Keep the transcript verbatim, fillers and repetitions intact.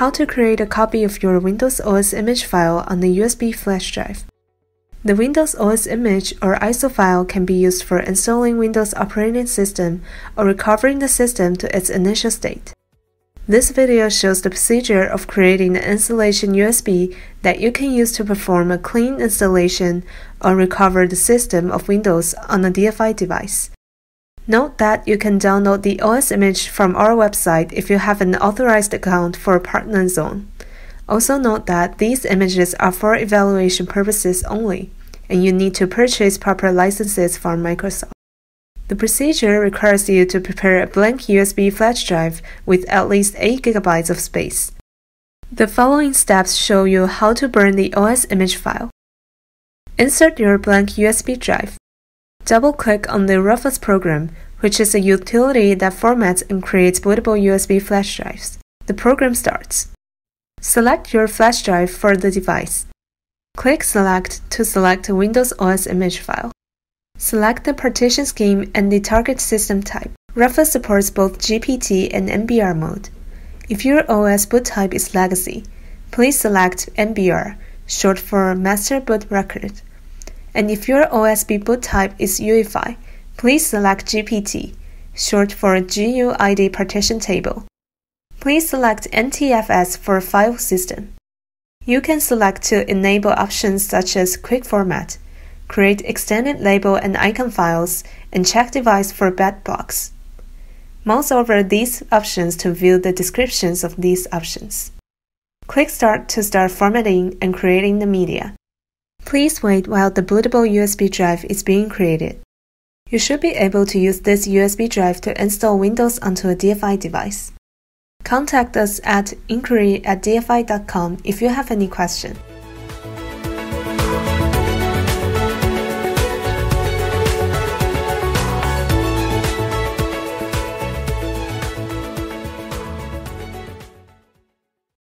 how to create a copy of your Windows O S image file on the U S B flash drive. The Windows O S image or I S O file can be used for installing Windows operating system or recovering the system to its initial state. This video shows the procedure of creating the installation U S B that you can use to perform a clean installation or recover the system of Windows on a D F I device. Note that you can download the O S image from our website if you have an authorized account for a partner zone. Also note that these images are for evaluation purposes only, and you need to purchase proper licenses from Microsoft. The procedure requires you to prepare a blank U S B flash drive with at least eight gigabytes of space. The following steps show you how to burn the O S image file. Insert your blank U S B drive. Double-click on the Rufus program, which is a utility that formats and creates bootable U S B flash drives. The program starts. Select your flash drive for the device. Click Select to select a Windows O S image file. Select the partition scheme and the target system type. Rufus supports both G P T and M B R mode. If your O S boot type is legacy, please select M B R, short for Master Boot Record. And if your O S B boot type is U E F I, please select G P T, short for G U I D Partition Table. Please select N T F S for file system. You can select to enable options such as Quick Format, create extended label and icon files, and check device for bad blocks. Mouse over these options to view the descriptions of these options. Click Start to start formatting and creating the media. Please wait while the bootable U S B drive is being created. You should be able to use this U S B drive to install Windows onto a D F I device. Contact us at inquiry at D F I dot com if you have any question.